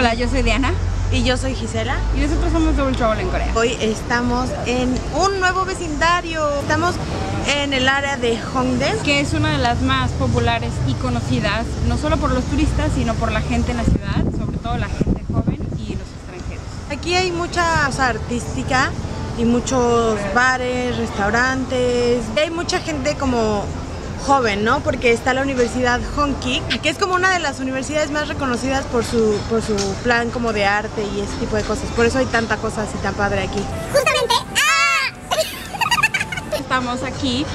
Hola, yo soy Diana. Y yo soy Gisela. Y nosotros somos Double Trouble en Corea. Hoy estamos en un nuevo vecindario. Estamos en el área de Hongdae, que es una de las más populares y conocidas, no solo por los turistas, sino por la gente en la ciudad, sobre todo la gente joven y los extranjeros. Aquí hay mucha artística y muchos bares, restaurantes. Hay mucha gente como joven, ¿no? Porque está la Universidad Hongik, que es como una de las universidades más reconocidas por su plan como de arte y ese tipo de cosas. Por eso hay tanta cosa así tan padre aquí. Justamente. ¡Ah! Estamos aquí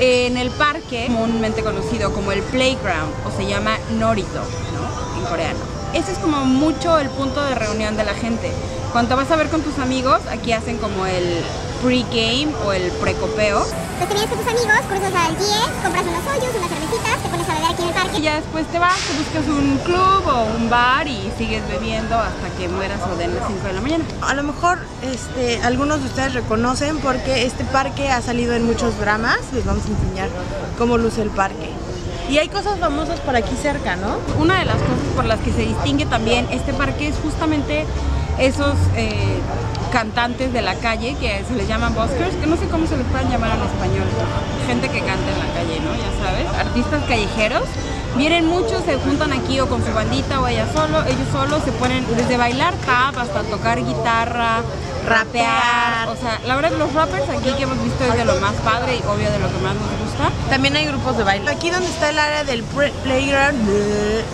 en el parque comúnmente conocido como el playground, o se llama Norito, ¿no? En coreano. Este es como mucho el punto de reunión de la gente. Cuando vas a ver con tus amigos, aquí hacen como el pre-game o el precopeo. Entonces te vienes con tus amigos, cruzas al GIE, compras unos hoyos, unas cervecitas, te pones a beber aquí en el parque. Y ya después te vas, te buscas un club o un bar y sigues bebiendo hasta que mueras o den las 5 de la mañana. A lo mejor algunos de ustedes reconocen porque este parque ha salido en muchos dramas. Les vamos a enseñar cómo luce el parque. Y hay cosas famosas por aquí cerca, ¿no? Una de las cosas por las que se distingue también este parque es justamente esos cantantes de la calle que se les llaman buskers, que no sé cómo se les pueden llamar en español, gente que canta en la calle, ¿no? Ya sabes, artistas callejeros. Vienen muchos, se juntan aquí o con su bandita o ellos solos, se ponen desde bailar tap hasta tocar guitarra, rapear. O sea, la verdad los rappers aquí que hemos visto es de lo más padre y obvio de lo que más nos gusta. También hay grupos de baile. Aquí donde está el área del playground,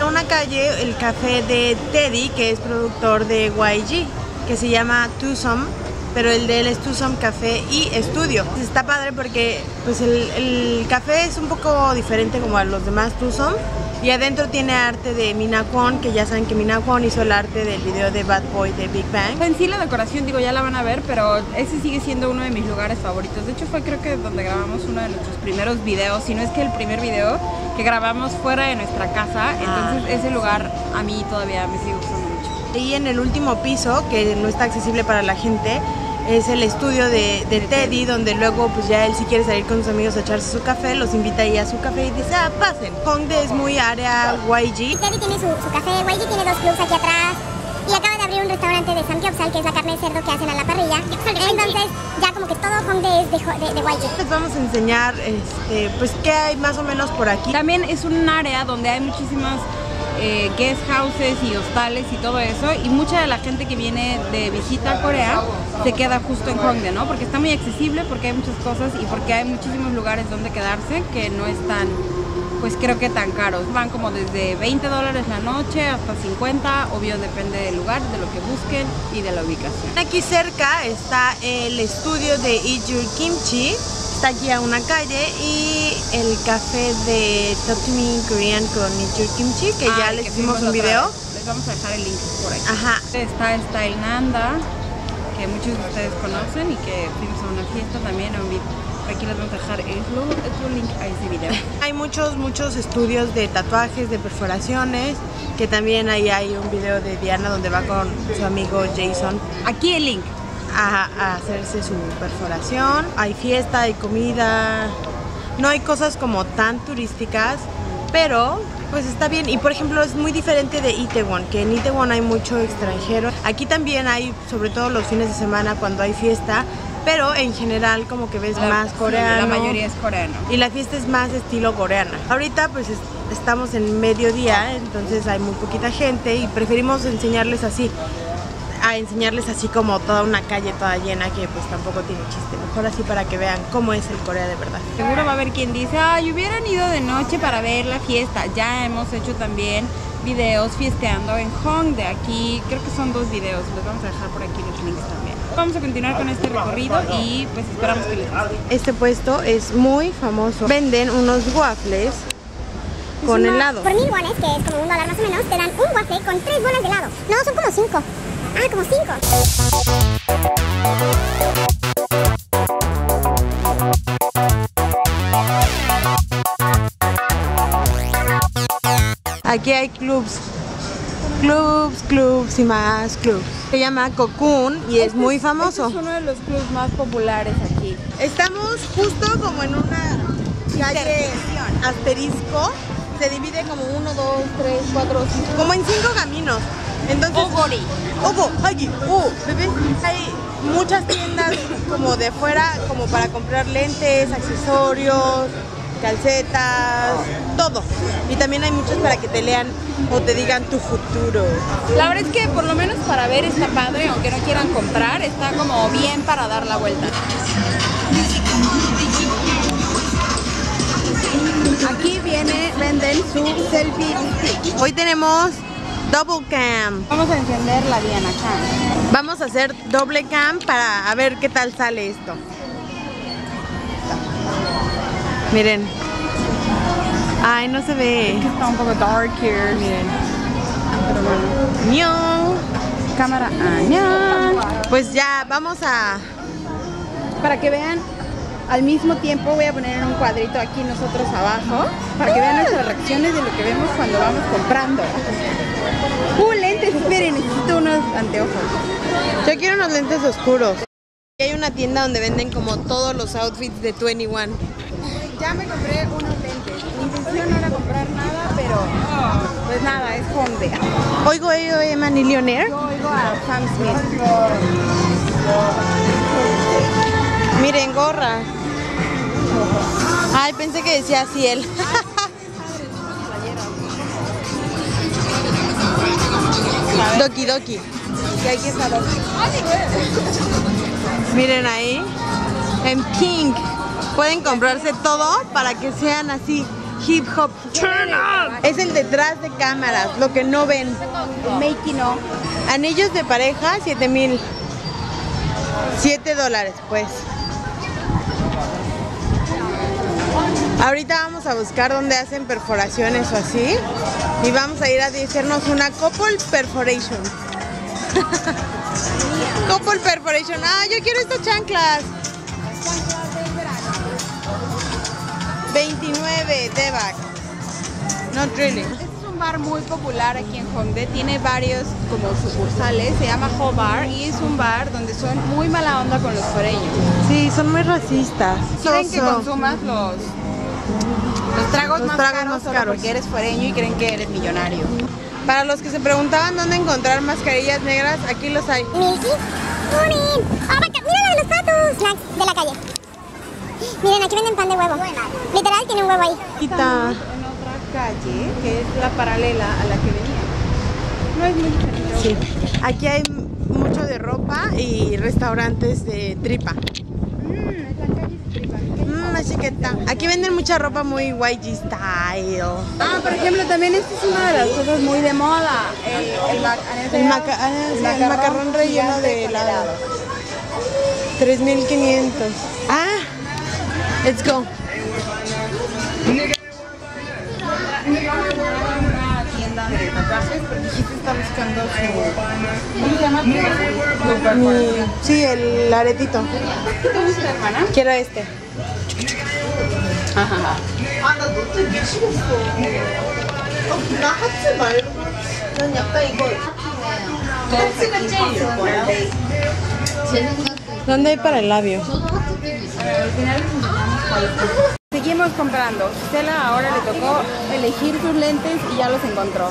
en una calle, el café de Teddy, que es productor de YG, que se llama Twosome, pero el de él es Twosome Café y Estudio. Está padre porque pues el café es un poco diferente como a los demás Twosome. Y adentro tiene arte de Mina Kwon, que ya saben que Mina Kwon hizo el arte del video de Bad Boy de Big Bang. En sí la decoración, digo, ya la van a ver, pero ese sigue siendo uno de mis lugares favoritos. De hecho fue creo que donde grabamos uno de nuestros primeros videos, si no es que el primer video que grabamos fuera de nuestra casa. Entonces ese lugar a mí todavía me sigue gustando mucho. Y en el último piso, que no está accesible para la gente, es el estudio de Teddy, donde luego pues ya él si quiere salir con sus amigos a echarse su café, los invita ahí a su café y dice, ah, pasen. Hongdae es muy área YG. Teddy tiene su café, YG tiene dos clubs aquí atrás y acaba de abrir un restaurante de samgyeopsal, que es la carne de cerdo que hacen a la parrilla. Entonces ya como que todo Hongdae es de YG. Les vamos a enseñar pues qué hay más o menos por aquí. También es un área donde hay muchísimas guest houses y hostales y todo eso, y mucha de la gente que viene de visita a Corea se queda justo en Hongdae, ¿no? Porque está muy accesible, porque hay muchas cosas y porque hay muchísimos lugares donde quedarse que no están, pues creo que tan caros. Van como desde $20 la noche hasta 50, obvio depende del lugar, de lo que busquen y de la ubicación. Aquí cerca está el estudio de Eat Your Kimchi. Está aquí a una calle, y el café de Talk To Me in Korean con Nichur Kimchi, que ya les hicimos un video. Les vamos a dejar el link por ahí. Ajá. Está Style Nanda, que muchos de ustedes conocen y que fuimos a una fiesta también. Aquí les vamos a dejar el link a ese video. Hay muchos estudios de tatuajes, de perforaciones, que también ahí hay un video de Diana donde va con su amigo Jason. Aquí el link. A hacerse su perforación. Hay fiesta, hay comida. No hay cosas como tan turísticas, pero pues está bien. Y por ejemplo es muy diferente de Itaewon, que en Itaewon hay mucho extranjero. Aquí también hay, sobre todo los fines de semana cuando hay fiesta, pero en general como que ves más coreano. La mayoría es coreano. Y la fiesta es más estilo coreana. Ahorita pues estamos en mediodía, entonces hay muy poquita gente y preferimos enseñarles así como toda una calle toda llena, que pues tampoco tiene chiste. Mejor así para que vean cómo es el Corea de verdad. Seguro va a haber quien dice, ay, hubieran ido de noche para ver la fiesta. Ya hemos hecho también videos fiesteando en Hongdae. Aquí creo que son 2 videos, les vamos a dejar por aquí los links también. Vamos a continuar con este recorrido y pues esperamos que les guste. Este puesto es muy famoso. Venden unos waffles con helado. Por 1000 wones, que es como $1 más o menos, te dan un waffle con 3 bolas de helado. No, son como 5. Ah, como 5. Aquí hay clubs y más clubs. Se llama Cocoon y es muy famoso. Este es uno de los clubs más populares aquí. Estamos justo como en una calle asterisco. Se divide como 1, 2, 3, 4, 5, como en 5 caminos. Entonces, Ogo, Hagi, bebé. Hay muchas tiendas como de fuera, como para comprar lentes, accesorios, calcetas, todo. Y también hay muchas para que te lean o te digan tu futuro. La verdad es que por lo menos para ver está padre, aunque no quieran comprar, está como bien para dar la vuelta. Aquí venden su selfie stick. Hoy tenemos double cam. Vamos a encender la Diana cam. Vamos a hacer doble cam para a ver qué tal sale esto. Miren. Ay, no se ve. Está un poco dark here. Miren. Pero bueno. Cámara. Pues ya, vamos a... Para que vean, al mismo tiempo voy a poner en un cuadrito aquí nosotros abajo. Para que vean nuestras reacciones de lo que vemos cuando vamos comprando. Lentes, esperen, necesito unos anteojos. Yo quiero unos lentes oscuros. Hay una tienda donde venden como todos los outfits de 21. Ya me compré unos lentes. Mi intención no era comprar nada, pero pues nada, es Hongdae. Oigo, Manilionaire. Yo oigo a Sam Smith. Miren, gorra. Ay, pensé que decía Ciel. Doki Doki. Y hay que estar Doki. Miren ahí. En pink. Pueden comprarse todo para que sean así hip hop. Es el detrás de cámaras, lo que no ven. Making of. Anillos de pareja, 7,000. $7, pues. Ahorita vamos a buscar donde hacen perforaciones o así. Y vamos a ir a hacernos una couple perforation. Couple perforation. Ah, yo quiero estas chanclas. 29 DHT. Not really. Este es un bar muy popular aquí en Hongdae. Tiene varios como sucursales. Se llama Ho Bar y es un bar donde son muy mala onda con los coreanos. Sí, son muy racistas. Quieren que consumas los tragos más caros porque eres fuereño y creen que eres millonario. Para los que se preguntaban dónde encontrar mascarillas negras, aquí los hay. Miren los patos snacks de la calle. Miren, aquí venden pan de huevo. Literal, tiene un huevo ahí. Quita. En otra calle, que es la paralela a la que venía. No es muy diferente. Sí. Aquí hay mucho de ropa y restaurantes de tripa. Así que aquí venden mucha ropa muy YG style. Ah, por ejemplo, también esta es una de las cosas muy de moda. El macarrón relleno de helado. 3,500. Ah, let's go. Una tienda de tatuajes, pero dijiste está buscando su... ¿Cómo se llama? Sí, el aretito. ¿Qué te gusta, hermana? Quiero este. Ajá. ¿Dónde hay para el labio? Seguimos comprando. Gisela ahora le tocó elegir sus lentes y ya los encontró.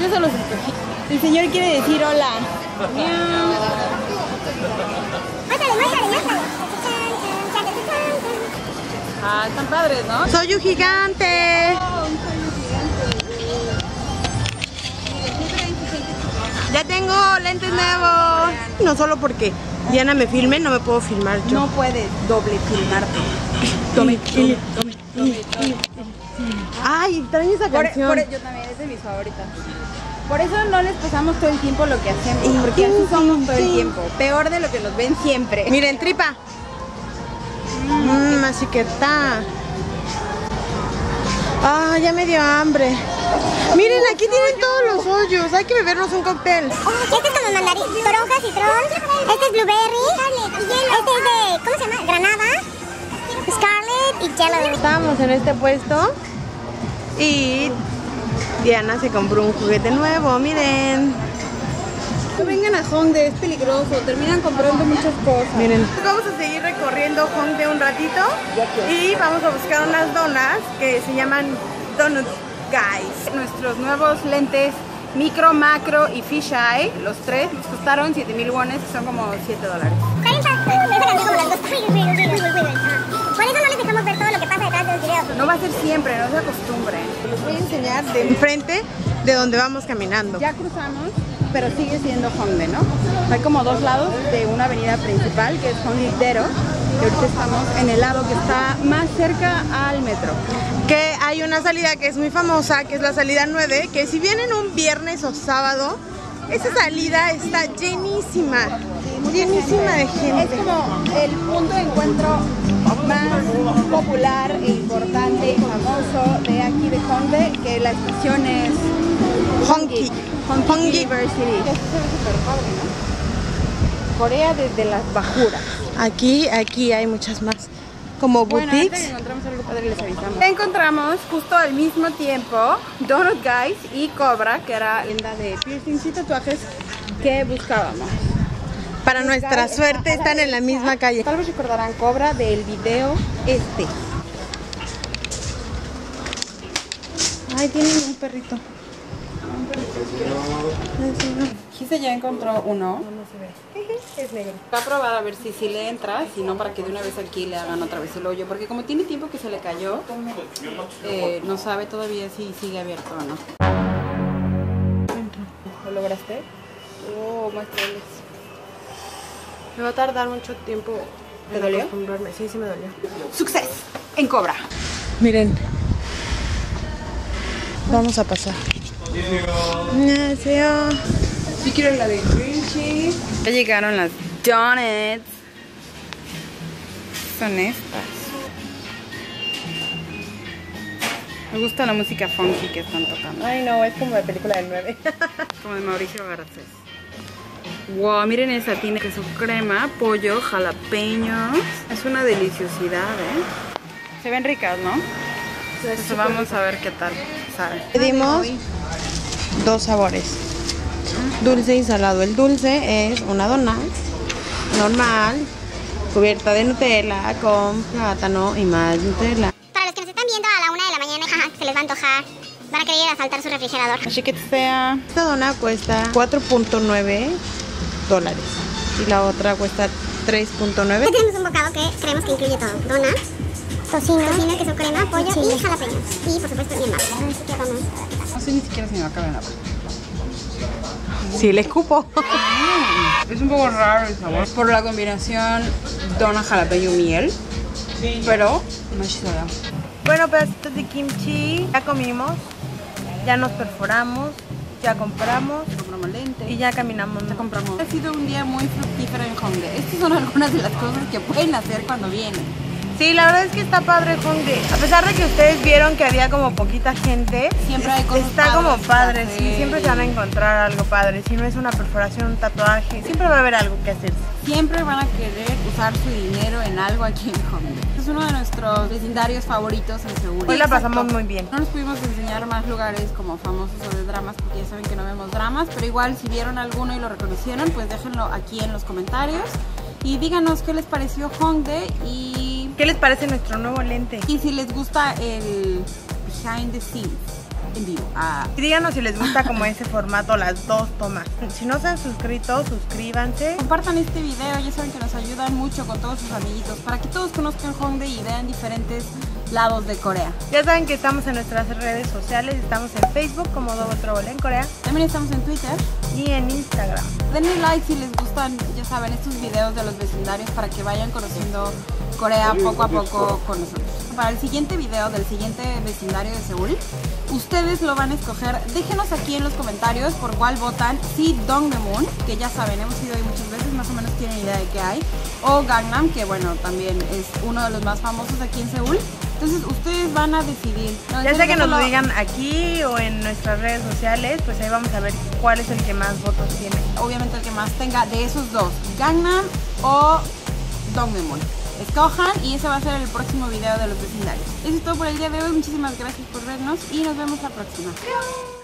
Yo se los escogí. El señor quiere decir hola. Ah, están padres, ¿no? ¡Soy un gigante! ¡Ya tengo lentes nuevos! No solo porque Diana me filme, no me puedo filmar yo. No puedes doble filmarte. Ay, extraño esa canción. Yo también, es de mis favoritas. Por eso no les pasamos todo el tiempo lo que hacemos, porque así somos todo el tiempo. Peor de lo que nos ven siempre. Miren, tripa. Así que está. Ah, ya me dio hambre. Miren, aquí tienen todos los hoyos. Hay que bebernos un cóctel. Este es como mandarín, toronja, citrón. Este es blueberry. Este es de, ¿cómo se llama? Granada, Scarlet y Yellow. Estábamos en este puesto y Diana se compró un juguete nuevo. Miren. No vengan a Hongdae, es peligroso, terminan comprando muchas cosas. Miren. Vamos a seguir recorriendo Hongdae un ratito y vamos a buscar unas donas que se llaman Donut Guys. Nuestros nuevos lentes micro, macro y fish eye, los tres, nos costaron 7,000 wones, que son como $7. Por eso no les dejamos ver todo lo que pasa detrás de los videos. No va a ser siempre, no se acostumbren. Les voy a enseñar de enfrente de donde vamos caminando. Ya cruzamos, pero sigue siendo Hongdae, ¿no? Hay como dos lados de una avenida principal que es Hongik-dero, y ahorita estamos en el lado que está más cerca al metro. Que hay una salida que es muy famosa, que es la salida 9, que si vienen un viernes o sábado, esa salida está llenísima, llenísima de gente. Es como el punto de encuentro más popular e importante y famoso de aquí de Hongdae, que la estación es Hongik University. Que se ve súper padre, ¿no? Corea desde las bajuras. Aquí hay muchas más, como boutiques. Bueno, antes encontramos algo padre, les avisamos. Encontramos justo al mismo tiempo Donut Guys y Cobra, que era linda de piercings y tatuajes que buscábamos. Para nuestra suerte están en la misma calle. Tal vez recordarán Cobra del video este. Ay, tienen un perrito. Gisela ya encontró uno. No se ve. Es negro. Va a probar a ver si le entra, si no, para que de una vez aquí le hagan otra vez el hoyo. Porque como tiene tiempo que se le cayó, no sabe todavía si sigue abierto o no. ¿Lo lograste? Oh, muéstrales. Me va a tardar mucho tiempo. ¿Te dolió? Sí, sí me dolió. ¡Success! En Cobra. Miren. Vamos a pasar. Yo quiero la de green cheese. Ya llegaron las donuts. Son estas. Me gusta la música funky que están tocando. Ay no, es como la película del 9. Como de Mauricio Garcés. Wow, miren esa, tiene queso crema, pollo, jalapeños. Es una deliciosidad, ¿eh? Se ven ricas, ¿no? Entonces vamos a ver qué tal sabe. Pedimos dos sabores, dulce y salado. El dulce es una dona normal, cubierta de Nutella con plátano y más Nutella. Para los que nos están viendo a la 1 de la mañana, se les va a antojar, van a querer asaltar su refrigerador. Así que sea. Esta dona cuesta $4.9 y la otra cuesta $3.9. Ya tenemos un bocado que creemos que incluye todo. Dona, tocino, queso crema, pollo y jalapeños. Y por supuesto bien más. No sé ni siquiera si me va a caber la boca. Sí, le escupo. Es un poco raro el sabor por la combinación dona, jalapeño, miel. Pero no es soda. Bueno, pedacitos de kimchi. Ya comimos, ya nos perforamos, ya compramos lente y ya caminamos. Ya compramos. Ha sido un día muy fructífero en Hongdae. Estas son algunas de las cosas que pueden hacer cuando vienen. Sí, la verdad es que está padre Hongdae. A pesar de que ustedes vieron que había como poquita gente, siempre hay cosas está como padre, sí, siempre se van a encontrar algo padre. Si no es una perforación, un tatuaje, siempre va a haber algo que hacer. Siempre van a querer usar su dinero en algo aquí en Hongdae. Es uno de nuestros vecindarios favoritos en Seúl. Hoy la pasamos muy bien. No nos pudimos enseñar más lugares como famosos o de dramas, porque ya saben que no vemos dramas, pero igual si vieron alguno y lo reconocieron, pues déjenlo aquí en los comentarios. Y díganos qué les pareció Hongdae y ¿qué les parece nuestro nuevo lente? Y si les gusta el behind the scenes en vivo. Y díganos si les gusta como ese formato, las dos tomas. Si no se han suscrito, suscríbanse. Compartan este video, ya saben que nos ayudan mucho con todos sus amiguitos, para que todos conozcan Hongdae y vean diferentes lados de Corea. Ya saben que estamos en nuestras redes sociales, estamos en Facebook como Double Trouble en Corea. También estamos en Twitter. Y en Instagram. Denle like si les gustan, ya saben, estos videos de los vecindarios para que vayan conociendo Corea poco a poco con nosotros. Para el siguiente video del siguiente vecindario de Seúl, ustedes lo van a escoger. Déjenos aquí en los comentarios por cuál votan. Si Dongdaemun, que ya saben, hemos ido ahí muchas veces, más o menos tienen idea de qué hay. O Gangnam, que bueno, también es uno de los más famosos aquí en Seúl. Entonces ustedes van a decidir. Ya sea que nos lo digan aquí o en nuestras redes sociales, pues ahí vamos a ver cuál es el que más votos tiene. Obviamente el que más tenga de esos dos, Gangnam o Dongdaemun. Escojan y ese va a ser el próximo video de los vecindarios. Eso es todo por el día de hoy. Muchísimas gracias por vernos y nos vemos la próxima. ¡Adiós!